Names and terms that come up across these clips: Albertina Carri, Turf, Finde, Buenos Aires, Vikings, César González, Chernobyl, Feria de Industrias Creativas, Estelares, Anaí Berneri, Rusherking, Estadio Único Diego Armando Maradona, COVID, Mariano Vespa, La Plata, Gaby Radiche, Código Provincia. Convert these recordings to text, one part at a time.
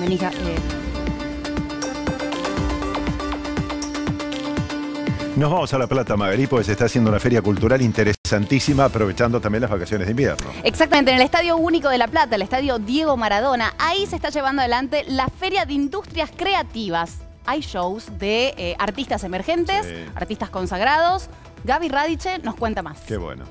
Vení, Nos vamos a La Plata, Magalí, porque se está haciendo una feria cultural interesantísima, aprovechando también las vacaciones de invierno. Exactamente, en el Estadio Único de La Plata, el Estadio Diego Maradona, ahí se está llevando adelante la Feria de Industrias Creativas. Hay shows de artistas emergentes, artistas consagrados. Gaby Radiche nos cuenta más. Qué bueno.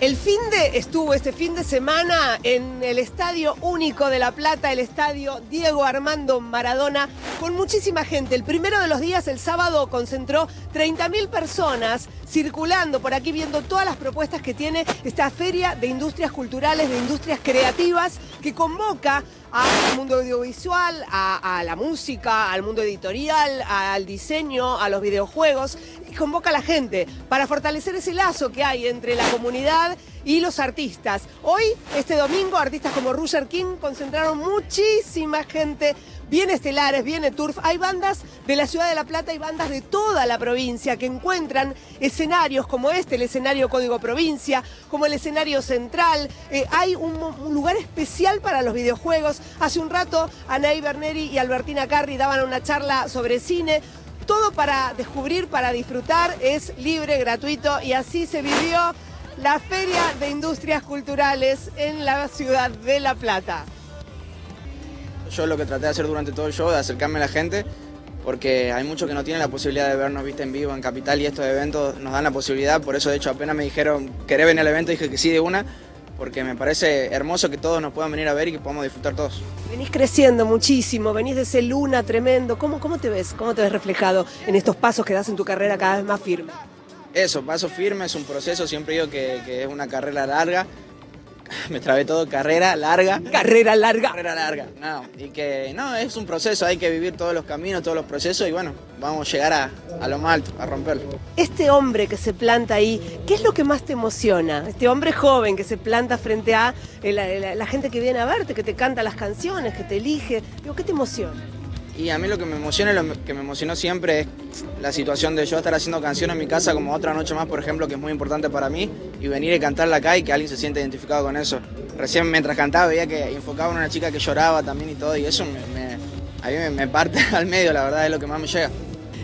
El Finde estuvo este fin de semana en el Estadio Único de La Plata, el Estadio Diego Armando Maradona, con muchísima gente. El primero de los días, el sábado, concentró 30.000 personas circulando por aquí, viendo todas las propuestas que tiene esta Feria de Industrias Culturales, de Industrias Creativas, que convoca al mundo audiovisual, a la música, al mundo editorial, al diseño, a los videojuegos, y convoca a la gente para fortalecer ese lazo que hay entre la comunidad y los artistas. Hoy, este domingo, artistas como Rusherking concentraron muchísima gente. Viene Estelares, viene Turf, hay bandas de la ciudad de La Plata y bandas de toda la provincia que encuentran escenarios como este, el escenario Código Provincia, como el escenario central. Hay un lugar especial para los videojuegos. Hace un rato, Anaí Berneri y Albertina Carri daban una charla sobre cine. Todo para descubrir, para disfrutar, es libre, gratuito, y así se vivió la Feria de Industrias Culturales en la ciudad de La Plata. Yo lo que traté de hacer durante todo el show, de acercarme a la gente, porque hay muchos que no tienen la posibilidad de vernos, viste, en vivo en Capital, y estos eventos nos dan la posibilidad. Por eso, de hecho, apenas me dijeron, ¿querés venir al evento? Dije que sí de una, porque me parece hermoso que todos nos puedan venir a ver y que podamos disfrutar todos. Venís creciendo muchísimo, venís de ese Luna tremendo. ¿Cómo te ves? ¿Cómo te ves reflejado en estos pasos que das en tu carrera cada vez más firme? Eso, pasos firmes, es un proceso. Siempre digo que es una carrera larga. Me trabé todo, carrera larga. No, y que no, es un proceso, hay que vivir todos los caminos, todos los procesos, y bueno, vamos a llegar a lo más alto, a romperlo. Este hombre que se planta ahí, ¿qué es lo que más te emociona? Este hombre joven que se planta frente a la gente que viene a verte, que te canta las canciones, que te elige. Digo, ¿qué te emociona? Y a mí lo que me emociona, lo que me emocionó siempre es la situación de yo estar haciendo canciones en mi casa, como Otra Noche Más, por ejemplo, que es muy importante para mí, y venir y cantarla acá y que alguien se sienta identificado con eso. Recién mientras cantaba veía que enfocaba a una chica que lloraba también y todo, y eso a mí me parte al medio, la verdad, es lo que más me llega.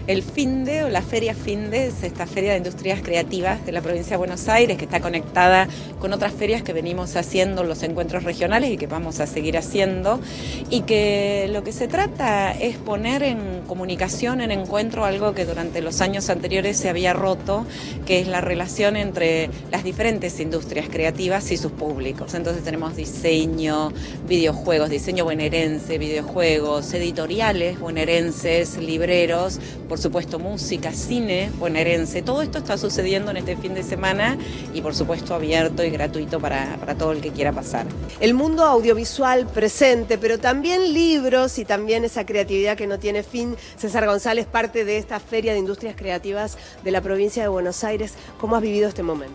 El Finde, o la Feria Finde, es esta Feria de Industrias Creativas de la provincia de Buenos Aires, que está conectada con otras ferias que venimos haciendo, los encuentros regionales, y que vamos a seguir haciendo, y que lo que se trata es poner en comunicación, en encuentro, algo que durante los años anteriores se había roto, que es la relación entre las diferentes industrias creativas y sus públicos. Entonces tenemos diseño, videojuegos, diseño bonaerense, videojuegos, editoriales bonaerenses, libreros, por supuesto música, cine bonaerense. Todo esto está sucediendo en este fin de semana y por supuesto abierto y gratuito para todo el que quiera pasar. El mundo audiovisual presente, pero también libros y también esa creatividad que no tiene fin. César González, parte de esta Feria de Industrias Creativas de la provincia de Buenos Aires. ¿Cómo has vivido este momento?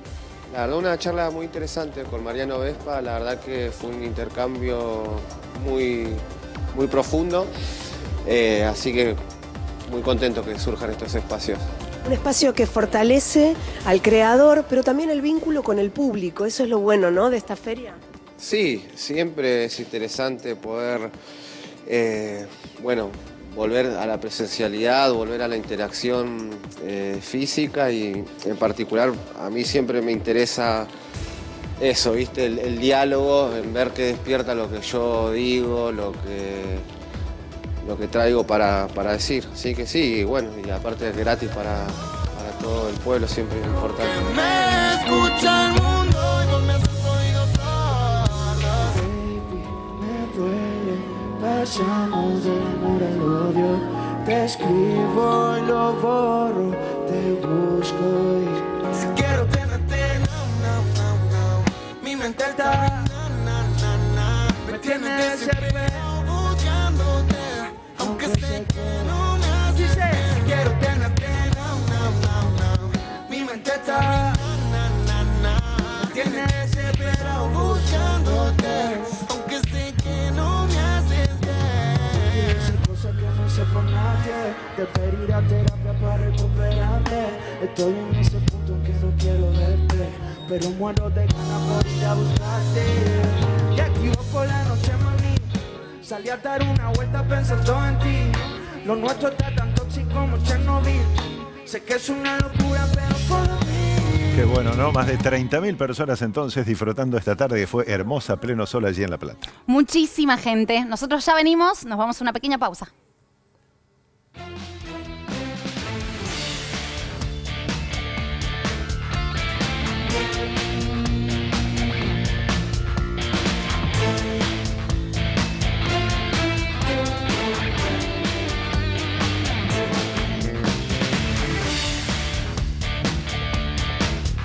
La verdad, una charla muy interesante con Mariano Vespa. La verdad que fue un intercambio muy profundo, así que muy contento que surjan estos espacios. Un espacio que fortalece al creador, pero también el vínculo con el público. Eso es lo bueno, ¿no?, de esta feria. Sí, siempre es interesante poder, bueno, volver a la presencialidad, volver a la interacción física, y en particular a mí siempre me interesa eso, ¿viste? El diálogo, en ver qué despierta lo que yo digo, lo que traigo para decir. Así que sí, bueno, y aparte es gratis para todo el pueblo, siempre es importante. Pasamos del amor al odio, te escribo y lo borro, te busco y si quiero tenerte, no, mi mente está, me tienes que servir. Te pediré terapia para recuperarte. Estoy en ese punto en que no quiero verte, pero muero de ganas por ir a buscarte. Te activo por la noche, mami. Salí a dar una vuelta pensando en ti. Lo nuestro está tan tóxico como Chernobyl. Sé que es una locura, pero por mí. Qué bueno, ¿no? Más de 30.000 personas entonces disfrutando esta tarde que fue hermosa, pleno sol allí en La Plata. Muchísima gente. Nosotros ya venimos, nos vamos a una pequeña pausa.